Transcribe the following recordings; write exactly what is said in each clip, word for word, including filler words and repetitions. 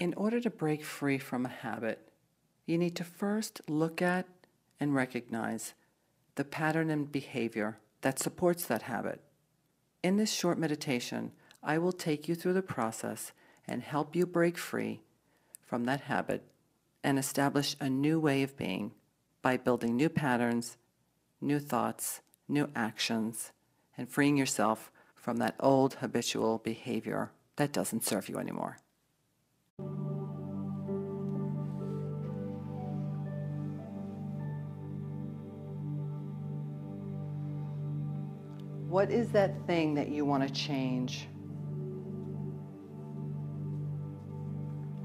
In order to break free from a habit, you need to first look at and recognize the pattern and behavior that supports that habit. In this short meditation, I will take you through the process and help you break free from that habit and establish a new way of being by building new patterns, new thoughts, new actions, and freeing yourself from that old habitual behavior that doesn't serve you anymore. What is that thing that you want to change?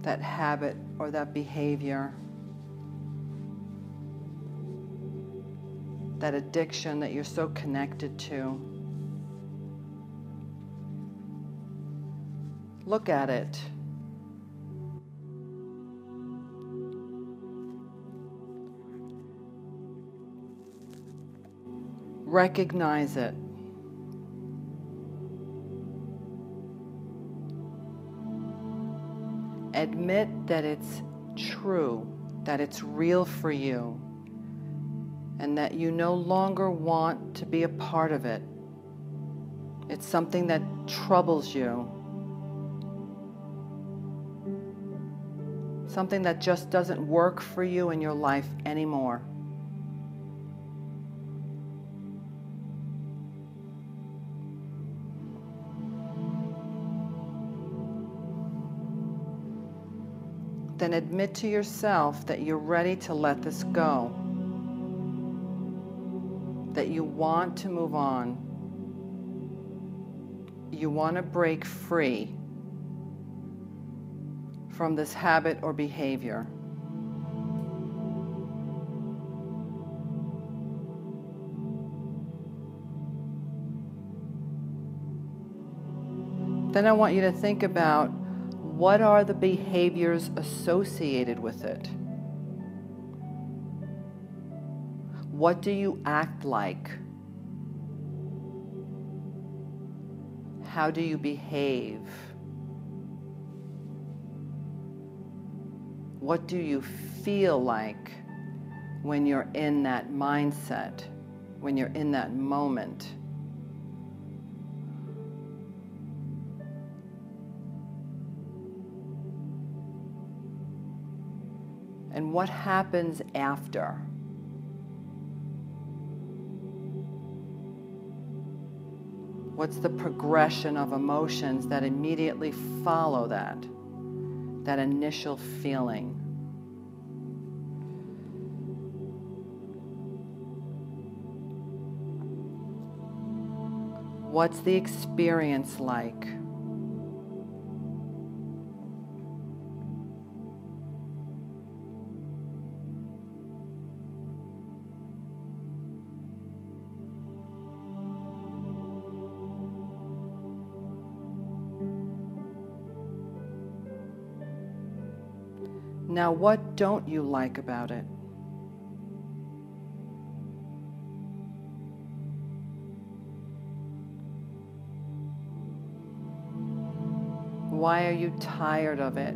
That habit or that behavior? That addiction that you're so connected to? Look at it. Recognize it. Admit that it's true, that it's real for you, and that you no longer want to be a part of it. It's something that troubles you, something that just doesn't work for you in your life anymore. Then admit to yourself that you're ready to let this go, that you want to move on, you want to break free from this habit or behavior. Then I want you to think about, what are the behaviors associated with it? What do you act like? How do you behave? What do you feel like when you're in that mindset, when you're in that moment? And what happens after? What's the progression of emotions that immediately follow that, that initial feeling? What's the experience like? Now, what don't you like about it? Why are you tired of it?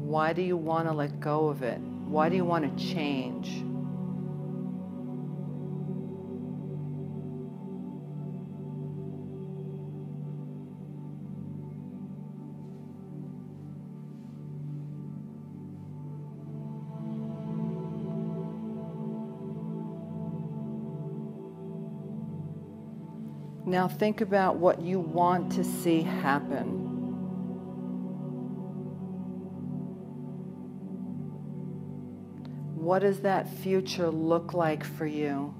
Why do you want to let go of it? Why do you want to change? Now think about what you want to see happen. What does that future look like for you?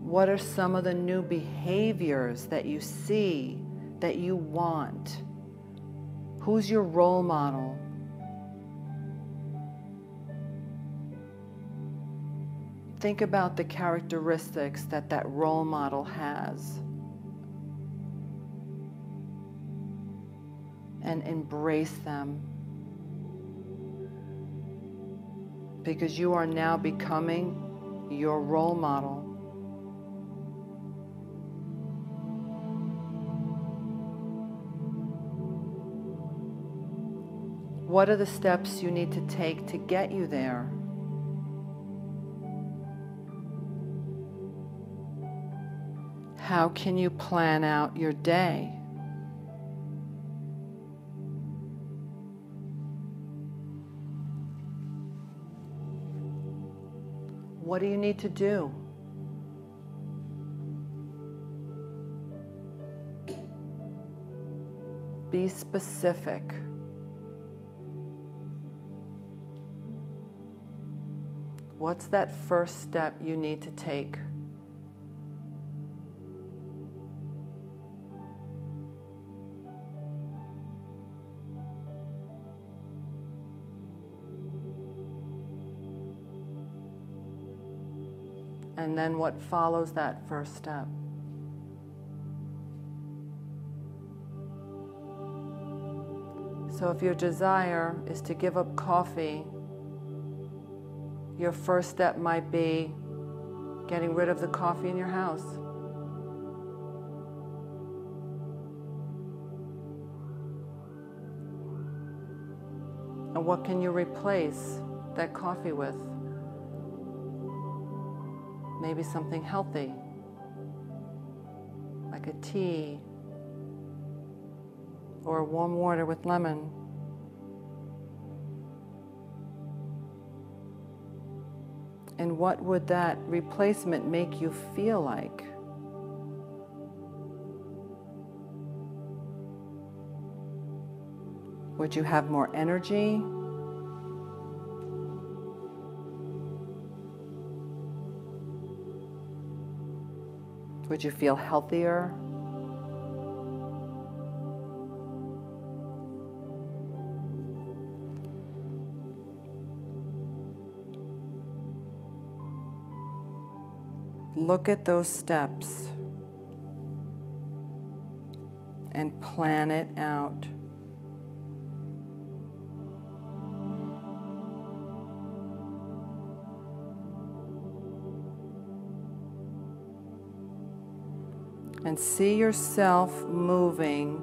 What are some of the new behaviors that you see, that you want? Who's your role model? Think about the characteristics that that role model has, and embrace them, because you are now becoming your role model. What are the steps you need to take to get you there? How can you plan out your day? What do you need to do? Be specific. What's that first step you need to take? And then what follows that first step? So if your desire is to give up coffee, your first step might be getting rid of the coffee in your house. And what can you replace that coffee with? Maybe something healthy, like a tea or warm water with lemon. And what would that replacement make you feel like? Would you have more energy? Would you feel healthier? Look at those steps and plan it out. And see yourself moving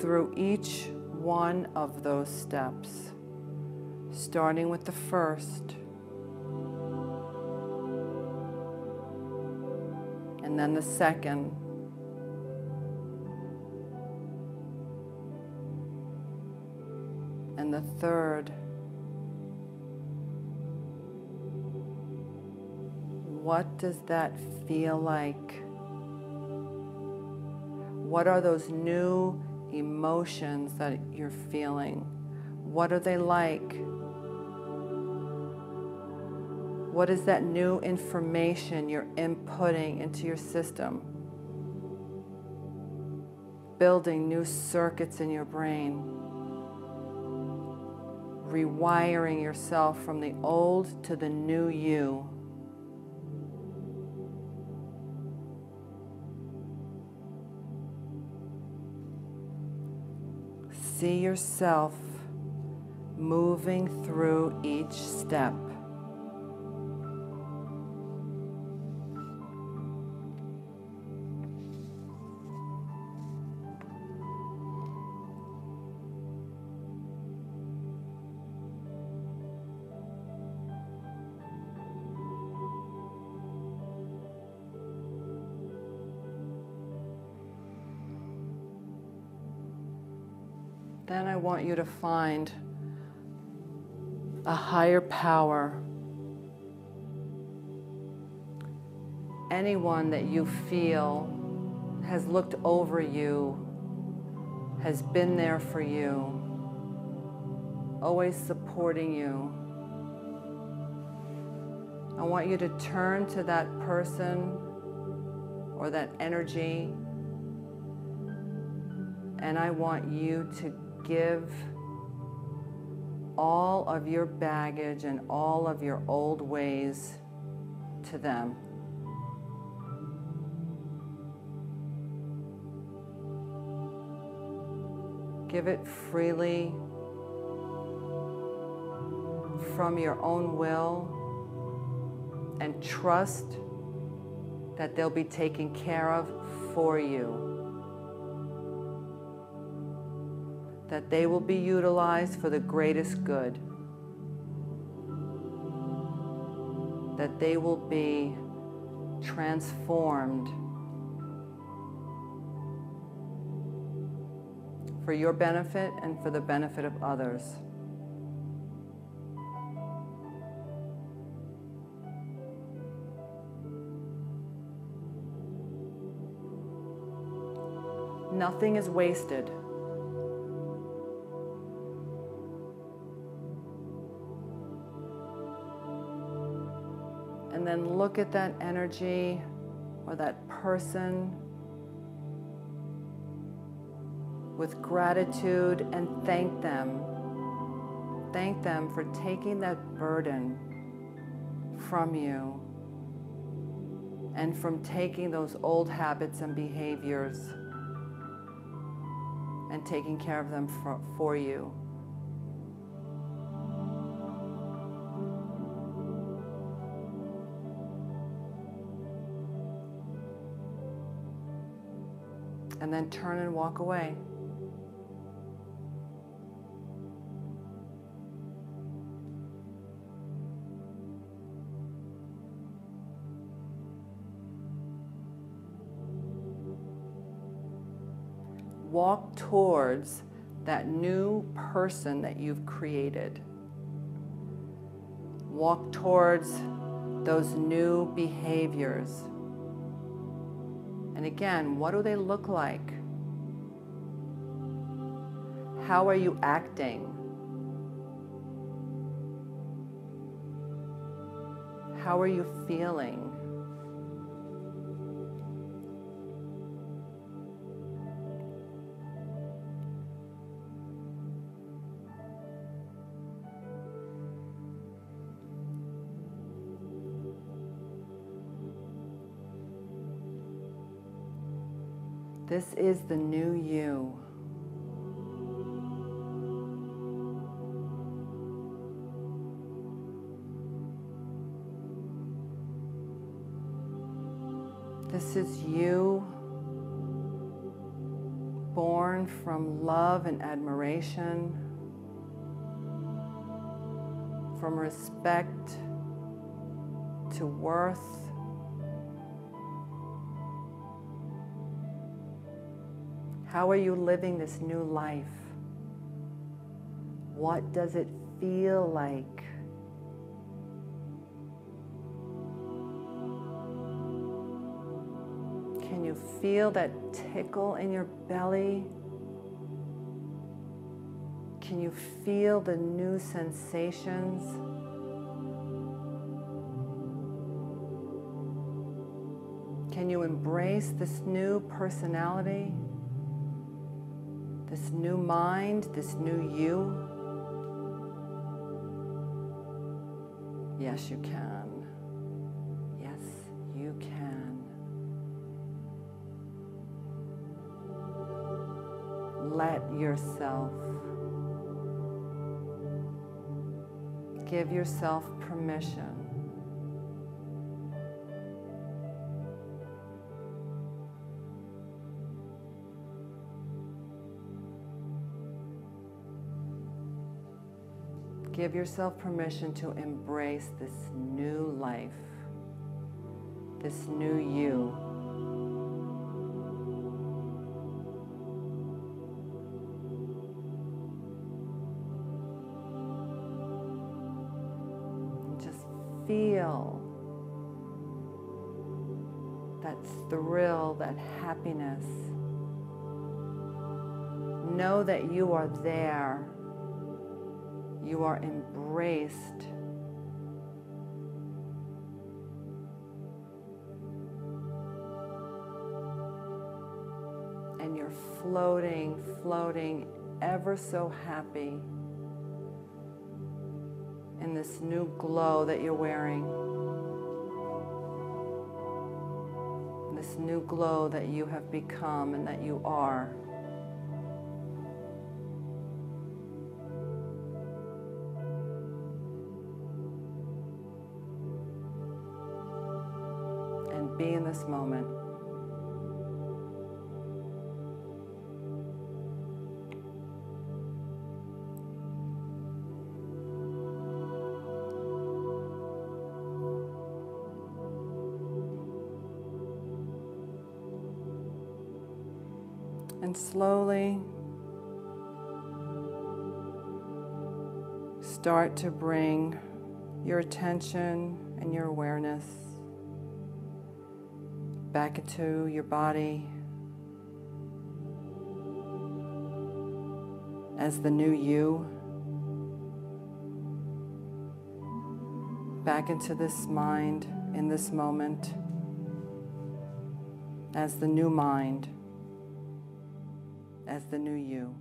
through each one of those steps, starting with the first. And then the second. And the third. What does that feel like? What are those new emotions that you're feeling? What are they like? What is that new information you're inputting into your system? Building new circuits in your brain. Rewiring yourself from the old to the new you. See yourself moving through each step. Then I want you to find a higher power, anyone that you feel has looked over you, has been there for you, always supporting you. I want you to turn to that person or that energy, and I want you to give all of your baggage and all of your old ways to them. Give it freely from your own will, and trust that they'll be taken care of for you. that they will be utilized for the greatest good, that they will be transformed for your benefit and for the benefit of others. Nothing is wasted. And then look at that energy or that person with gratitude and thank them. Thank them for taking that burden from you and from taking those old habits and behaviors and taking care of them for, for you. And then turn and walk away. Walk towards that new person that you've created. Walk towards those new behaviors. And again, what do they look like? How are you acting? How are you feeling? This is the new you. This is you, born from love and admiration, from respect to worth, How are you living this new life? What does it feel like? Can you feel that tickle in your belly? Can you feel the new sensations? Can you embrace this new personality? This new mind, this new you? Yes, you can. Yes, you can. Let yourself. Give yourself permission. Give yourself permission to embrace this new life, this new you. And just feel that thrill, that happiness. Know that you are there. You are embraced. And you're floating, floating, ever so happy in this new glow that you're wearing. This new glow that you have become and that you are. Be in this moment. and slowly start to bring your attention and your awareness back into your body as the new you, back into this mind in this moment as the new mind, as the new you.